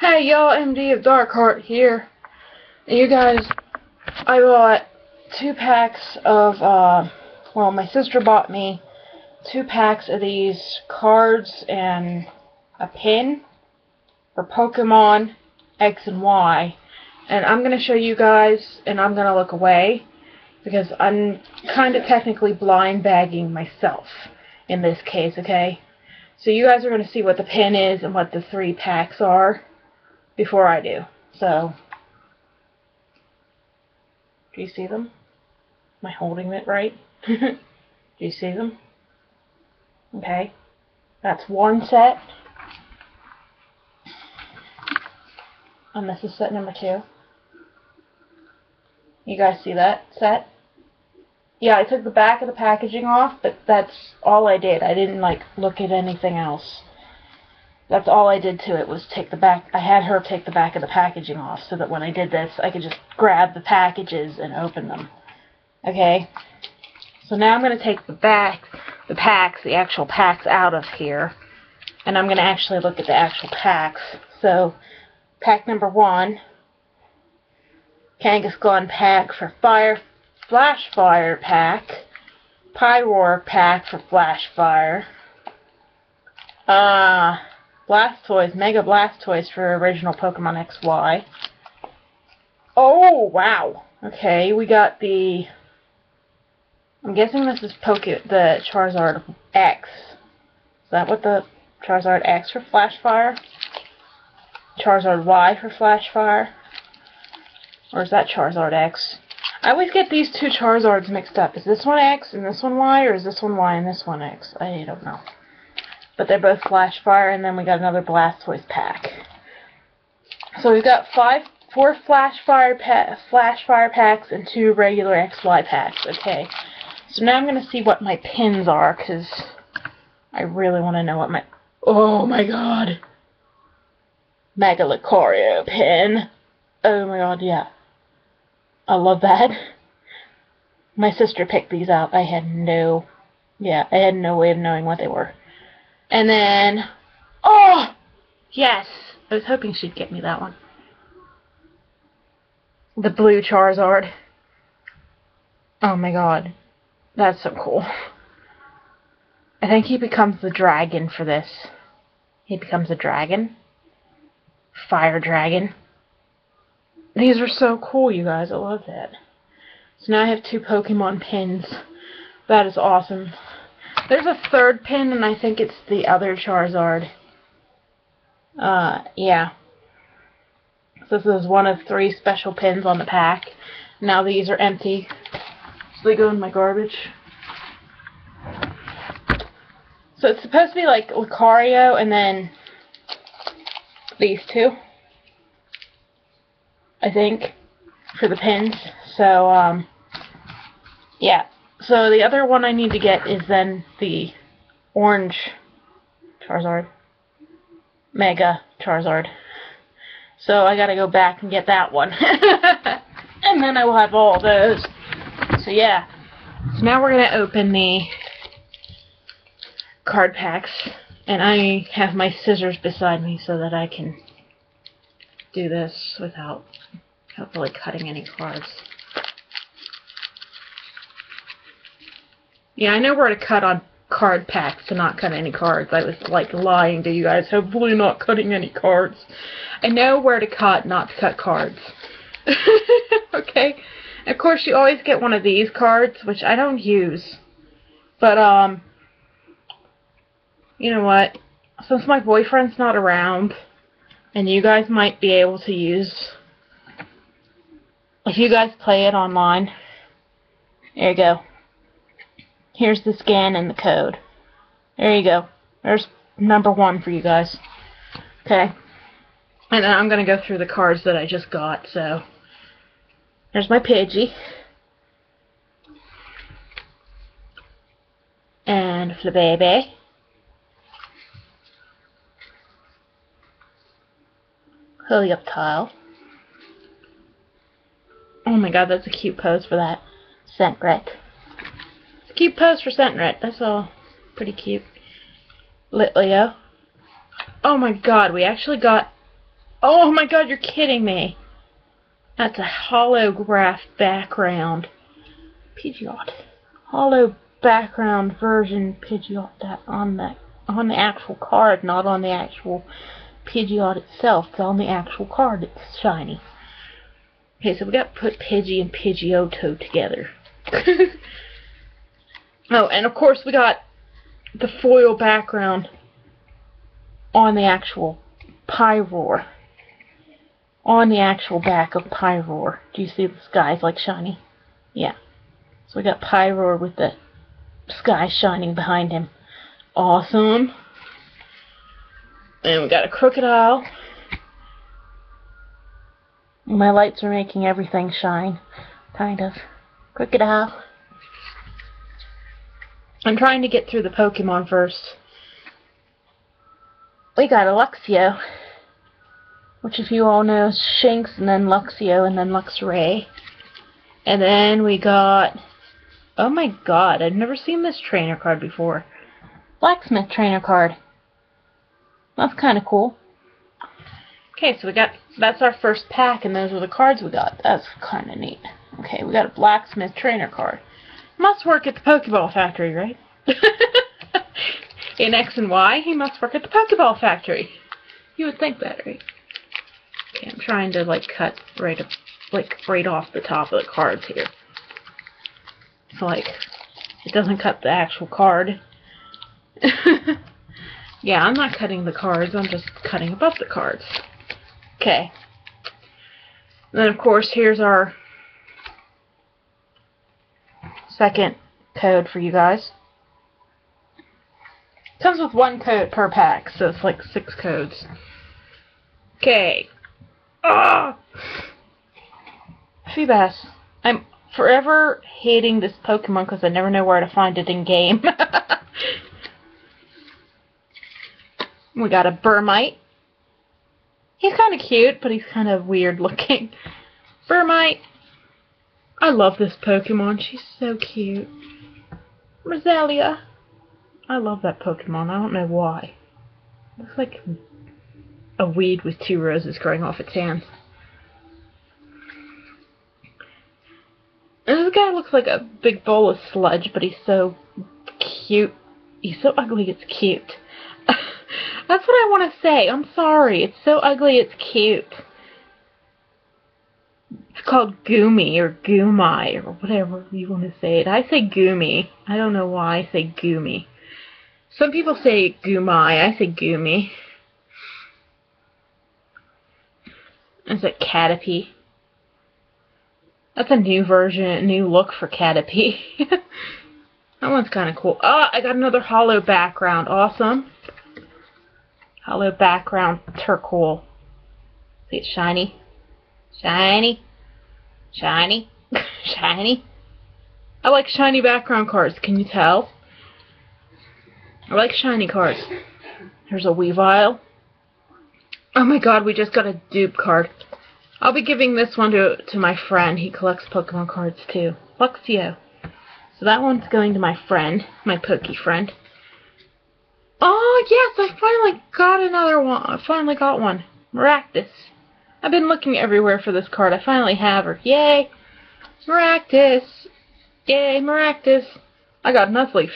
Hey y'all, MD of Darkheart here. You guys, I bought 2 packs of, well, my sister bought me 2 packs of these cards and a pin for Pokemon X and Y. And I'm going to show you guys, and I'm going to look away, because I'm kind of technically blind bagging myself in this case, okay? So you guys are going to see what the pin is and what the 3 packs are before I do. So, do you see them? Am I holding it right? Do you see them? Okay. That's one set. And this is set number 2. You guys see that set? Yeah, I took the back of the packaging off, but that's all I did. I didn't, like, look at anything else. That's all I did to it was take the back. I had her take the back of the packaging off so that when I did this, I could just grab the packages and open them. Okay? So now I'm going to take the actual packs out of here, and I'm going to actually look at the actual packs. So, pack number 1, Kangaskhan pack for Flashfire pack, Pyroar pack for Flashfire, Blastoise, Mega Blastoise for original Pokemon XY. Oh, wow. Okay, we got the... I'm guessing this is the Charizard X. Is that what the... Charizard X for Flashfire? Charizard Y for Flashfire? Or is that Charizard X? I always get these 2 Charizards mixed up. Is this one X and this one Y? Or is this one Y and this one X? I don't know. But they're both Flashfire, and then we got another Blastoise pack. So we've got 4 Flashfire packs and 2 regular XY packs. Okay, so now I'm going to see what my pins are, because I really want to know what my... Oh my god! Megalicario pin! Oh my god, yeah. I love that. My sister picked these out. I had no... Yeah, I had no way of knowing what they were. And then, oh, yes, I was hoping she'd get me that one. The blue Charizard. Oh my god, that's so cool. I think he becomes the dragon for this. He becomes a dragon. Fire dragon. These are so cool, you guys, I love that. So now I have 2 Pokemon pins. That is awesome. There's a 3rd pin, and I think it's the other Charizard. Yeah. So this is one of 3 special pins on the pack. Now these are empty, so they go in my garbage. So it's supposed to be like Lucario and then these 2, I think, for the pins. So, yeah. So the other one I need to get is then the orange Charizard, Mega Charizard. So I gotta go back and get that one. And then I will have all those. So yeah. So now we're gonna open the card packs. And I have my scissors beside me so that I can do this without hopefully cutting any cards. Yeah, I know where to cut on card packs to not cut any cards. I was, like, lying to you guys. Hopefully not cutting any cards. I know where to cut, not to cut cards. Okay? And of course, you always get one of these cards, which I don't use. But, you know what? Since my boyfriend's not around, and you guys might be able to use... If you guys play it online... There you go. Here's the scan and the code. There you go. There's number 1 for you guys. Okay. And then I'm going to go through the cards that I just got, so. There's my Pidgey. And Flabébé. Helioptile. Oh my god, that's a cute pose for that. Sentret. Cute pose for Sentret. That's all pretty cute. Litleo. Oh my god, we actually got Oh my god, you're kidding me. That's a holograph background. Pidgeot. Holo background version Pidgeot that on the actual card, not on the actual Pidgeot itself. It's on the actual card that's shiny. Okay, so we got to put Pidgey and Pidgeotto together. Oh, and of course we got the foil background on the actual Pyroar. On the actual back of Pyroar. Do you see the sky's like shiny? Yeah. So we got Pyroar with the sky shining behind him. Awesome. And we got a crocodile. My lights are making everything shine. Kind of. Crocodile. I'm trying to get through the Pokemon first. We got a Luxio, which if you all know is Shinx, and then Luxio, and then Luxray. And then we got, oh my god, I've never seen this trainer card before. Blacksmith trainer card. That's kind of cool. Okay, so we got, that's our first pack, and those were the cards we got. That's kind of neat. Okay, we got a Blacksmith trainer card. Must work at the Pokeball factory, right? In X and Y, he must work at the Pokeball factory. You would think that, right? Okay, I'm trying to like cut right up, like right off the top of the cards here. So like, it doesn't cut the actual card. Yeah, I'm not cutting the cards, I'm just cutting above the cards. Okay. And then of course, here's our second code for you guys. Comes with one code per pack, so it's like 6 codes. Okay. Ah! Feebas. I'm forever hating this Pokemon because I never know where to find it in game. We got a Burmite. He's kind of cute, but he's kind of weird looking. Burmite. I love this Pokemon. She's so cute. Roselia. I love that Pokemon. I don't know why. Looks like a weed with 2 roses growing off its hands. And this guy looks like a big bowl of sludge, but he's so cute. He's so ugly, it's cute. That's what I want to say. I'm sorry. It's so ugly, it's cute. It's called Goomy or Goomai or whatever you want to say it. I say Goomy. I don't know why I say Goomy. Some people say Goomai. I say Goomy. Is it Caterpie? That's a new version, new look for Caterpie. That one's kind of cool. Oh, I got another hollow background. Awesome. Hollow background Turquoise. See, it's shiny. Shiny. Shiny. Shiny. I like shiny background cards, can you tell? I like shiny cards. There's a Weavile. Oh my god, we just got a dupe card. I'll be giving this one to my friend. He collects Pokemon cards too. Luxio. So that one's going to my friend, my Poke friend. Oh yes, I finally got another one. I finally got one. Maractus. I've been looking everywhere for this card. I finally have her. Yay! Maractus! Yay, Maractus! I got Nuzleaf.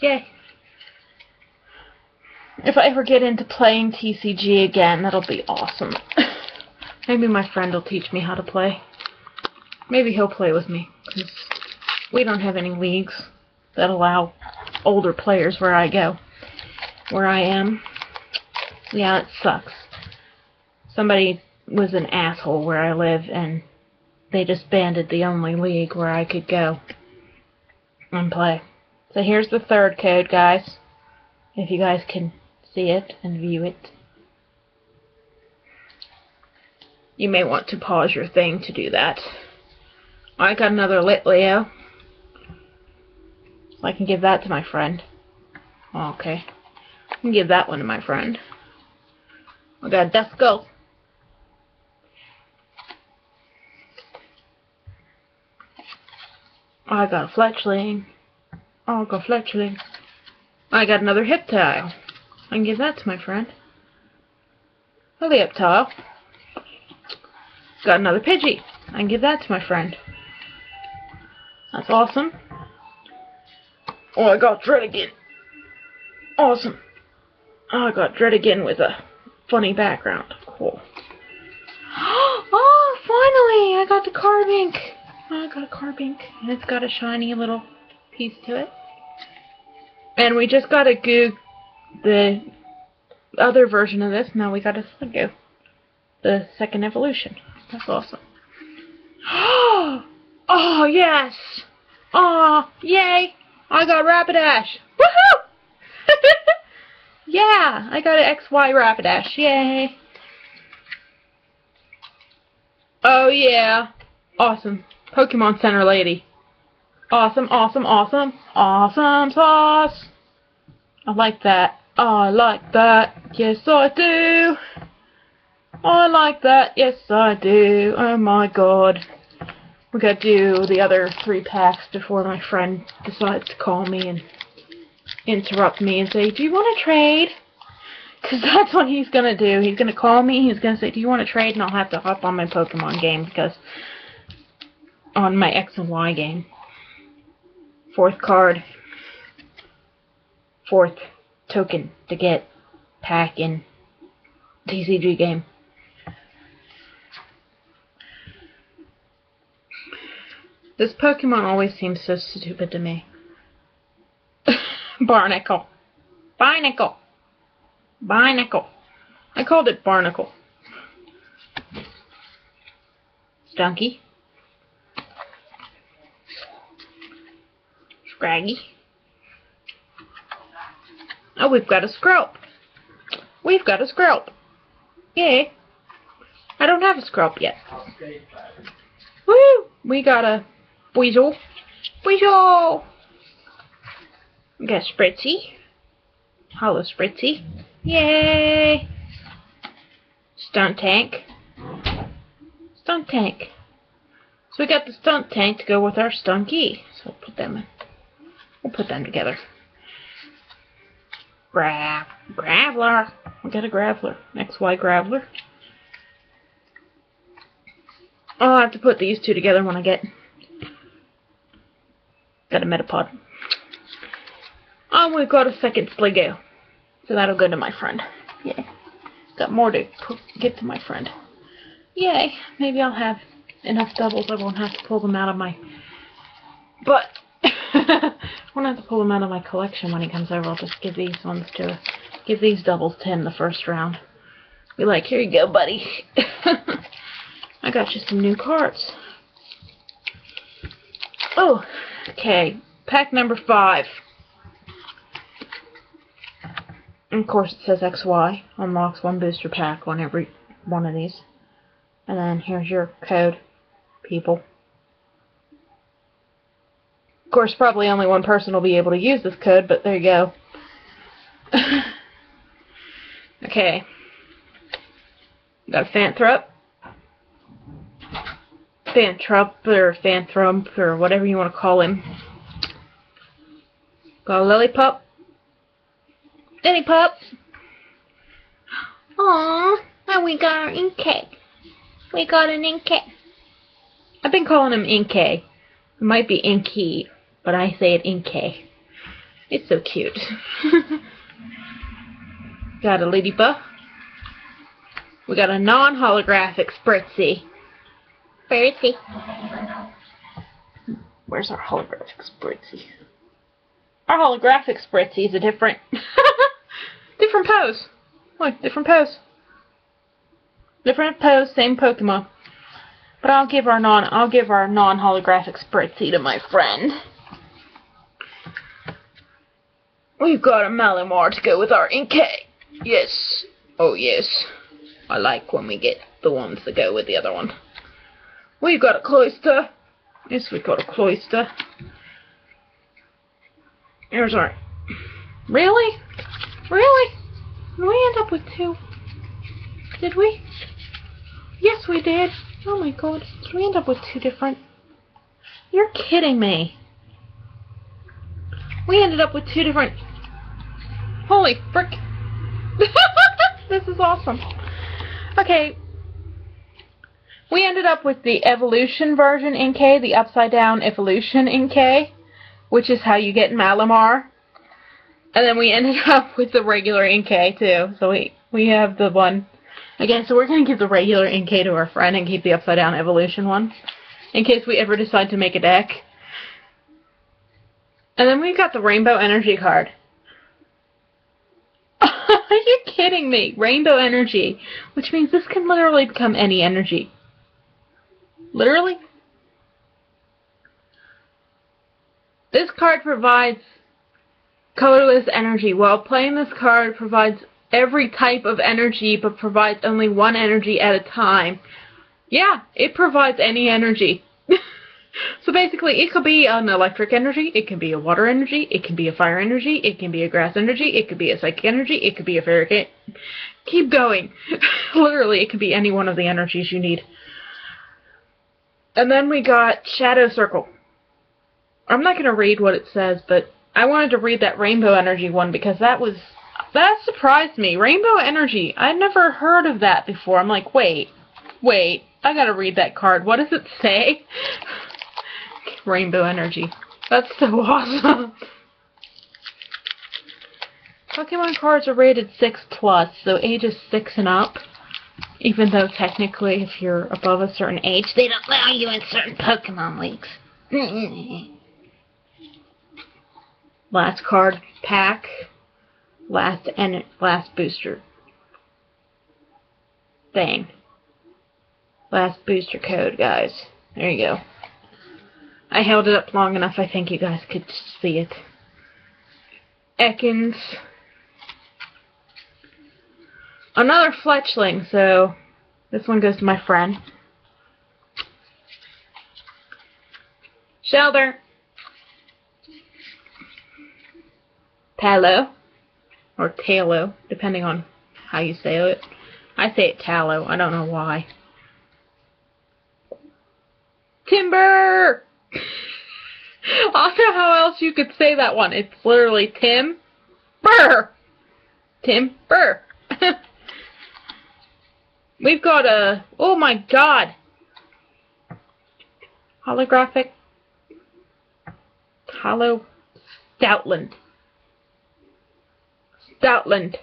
Yay! If I ever get into playing TCG again, that'll be awesome. Maybe my friend will teach me how to play. Maybe he'll play with me, 'cause we don't have any leagues that allow older players where I go. Where I am. Yeah, it sucks. Somebody was an asshole where I live, and they disbanded the only league where I could go and play. So here's the third code, guys, if you guys can see it and view it. You may want to pause your thing to do that. I got another Litleo, so I can give that to my friend. Okay, I can give that one to my friend. I got a Duskull. I got a Fletchling. I got a Fletchling. I got another Hyptile. I can give that to my friend. A Hyptile. Got another Pidgey. I can give that to my friend. That's awesome. Oh, I got Dread again. Awesome. Oh, I got Dread again with a funny background. Cool. Oh, finally! I got the Carbink. Oh, I got a Carbink. And it's got a shiny little piece to it. And we just got a Goo, the other version of this. Now we got a Sliggoo, the second evolution. That's awesome. Oh, yes! Oh, yay! I got Rapidash! Woohoo! Yeah! I got an XY Rapidash. Yay! Oh, yeah! Awesome. Pokemon Center lady. Awesome, awesome, awesome. Awesome sauce! I like that. Oh, I like that. Yes, I do! I like that. Yes, I do. Oh, my God. We gotta do the other 3 packs before my friend decides to call me and interrupt me and say, do you want to trade? Because that's what he's gonna do. He's gonna call me, he's gonna say, do you want to trade? And I'll have to hop on my Pokemon game, because on my X and Y game. 4th card. 4th token to get pack in TCG game. This Pokemon always seems so stupid to me. Barnacle. Barnacle. Barnacle. I called it Barnacle. Stunky. Scraggy. Oh, we've got a Skrelp. We've got a Skrelp. Yay. I don't have a Skrelp yet. Woo! We got a Weasel. Weasel! We got Spritzee. Hollow Spritzee. Yay! Stuntank. Stuntank. So we got the Stuntank to go with our Stunky. So we'll put them in. We'll put them together. Graveler. We got a Graveler. XY Graveler. I'll have to put these 2 together when I got a Metapod. Oh, we've got a second Sliggoo. So that'll go to my friend. Yay. Got more to get to my friend. Yay. Maybe I'll have enough doubles. I won't have to pull them out of my... But... I won't have to pull them out of my collection when he comes over. I'll just give these ones to... Give these doubles to him the first round. Be like, here you go, buddy. I got you some new cards. Oh, okay. Pack number 5. And of course, it says XY. Unlocks 1 booster pack on every one of these. And then here's your code, people. Of course, probably only one person will be able to use this code, but there you go. Okay. Got a Phantump. Phantump, or whatever you want to call him. Got a Lillipup. Lillipup! Aww, and we got our Inkay. We got an Inkay. I've been calling him Inkay. It might be Inkey, but I say it Inkay. It's so cute. Got a Ladybug. We got a non-holographic Spritzee. Where's our holographic Spritzee? Our holographic Spritzee is a different different pose. Look, different pose. Different pose, same Pokemon. But I'll give our non holographic Spritzee to my friend. We've got a Malamar to go with our Inkay. Yes. Oh yes. I like when we get the ones that go with the other one. We've got a Cloister. Yes, we've got a Cloister. Here's our... Really? Really? Did we end up with 2? Did we? Yes, we did. Oh my God. Did we end up with 2 different... You're kidding me. We ended up with 2 different... Holy frick. This is awesome. Okay. We ended up with the evolution version Inkay, the upside-down evolution Inkay, which is how you get Malamar. And then we ended up with the regular Inkay, too. So we have the one. Okay, so we're going to give the regular Inkay to our friend and keep the upside-down evolution one, in case we ever decide to make a deck. And then we've got the Rainbow Energy card. Are you kidding me? Rainbow Energy, which means this can literally become any energy. Literally? This card provides colorless energy. While playing this card provides every type of energy, but provides only one energy at a time. Yeah, it provides any energy. So basically, it could be an electric energy, it can be a water energy, it can be a fire energy, it can be a grass energy, it could be a psychic energy, it could be a fairy gate. Keep going. Literally, it could be any one of the energies you need. And then we got Shadow Circle. I'm not going to read what it says, but I wanted to read that Rainbow Energy one because that surprised me. Rainbow Energy, I never heard of that before. I'm like, wait, I gotta read that card. What does it say? Rainbow Energy. That's so awesome. Pokemon cards are rated 6+, so ages 6 and up. Even though technically if you're above a certain age, they don't allow you in certain Pokemon leagues. Last card, pack. Last booster. Dang. Last booster code, guys. There you go. I held it up long enough, I think you guys could see it. Ekans. Another Fletchling, so this one goes to my friend. Shelder. Talo. Or Talo, depending on how you say it. I say it Talo, I don't know why. Timber! I don't know how else you could say that one. It's literally Tim Burr. Tim Burr. We've got a, oh my god, holographic Talo Stoutland. Stoutland.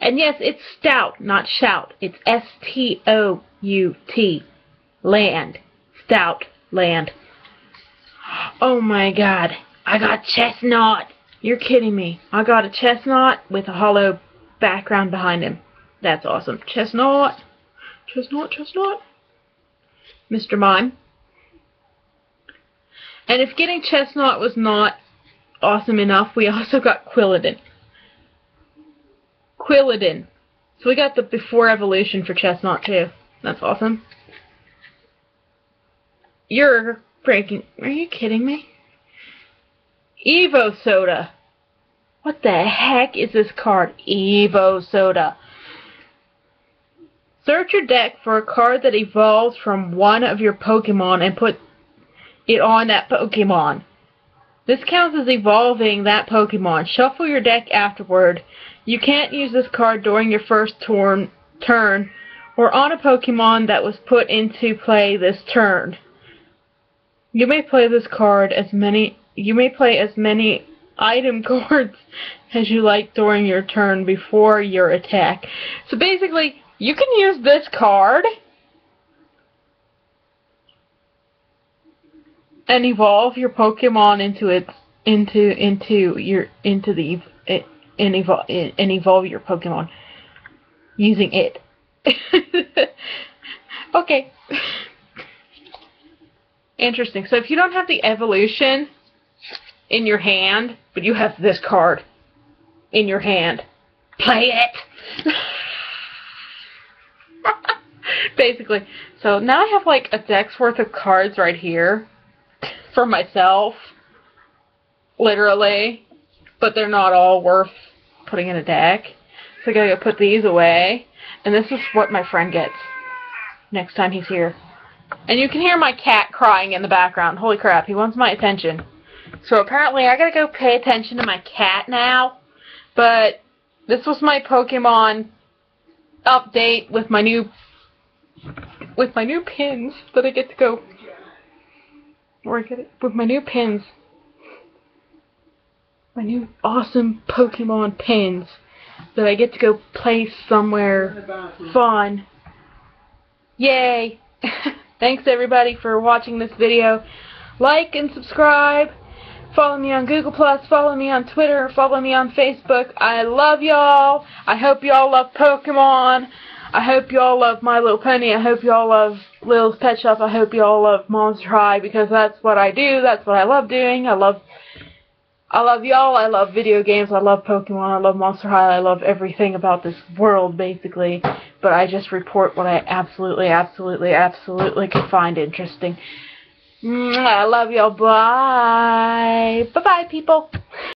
And yes, it's stout, not shout. It's S-T-O-U-T. Land. Stout land. Oh my god. I got Chestnut. You're kidding me. I got a Chestnut with a hollow background behind him. That's awesome. Chestnut. Chestnut, Chestnut. Mr. Mime. And if getting Chestnut was not awesome enough, we also got Quilladin. Quilladin. So we got the before evolution for Chestnut too. That's awesome. You're breaking. Are you kidding me? Evo Soda. What the heck is this card? Evo Soda. Search your deck for a card that evolves from one of your Pokemon and put it on that Pokemon. This counts as evolving that Pokemon. Shuffle your deck afterward. You can't use this card during your first turn or on a Pokemon that was put into play this turn. You may play this card as many item cards as you like during your turn before your attack. So basically, you can use this card and evolve your Pokemon evolve your Pokemon using it. Okay. Interesting. So if you don't have the evolution in your hand, but you have this card in your hand, play it! Basically. So now I have like a deck's worth of cards right here for myself, literally, but they're not all worth putting in a deck. So I gotta go put these away, and this is what my friend gets next time he's here. And you can hear my cat crying in the background. Holy crap, he wants my attention. So apparently I gotta go pay attention to my cat now. But this was my Pokemon update with my new with my new pins that I get to go. Where I get it? With my new pins. My new awesome Pokemon pins that I get to go play somewhere fun. Yay! Thanks everybody for watching this video. Like and subscribe. Follow me on Google+, follow me on Twitter, follow me on Facebook. I love y'all. I hope y'all love Pokemon. I hope y'all love My Little Pony. I hope y'all love Lil's Pet Shop. I hope y'all love Monster High, because that's what I do. That's what I love doing. I love y'all. I love video games. I love Pokemon. I love Monster High. I love everything about this world, basically. But I just report what I absolutely, absolutely, absolutely can find interesting. I love y'all. Bye. Bye-bye, people.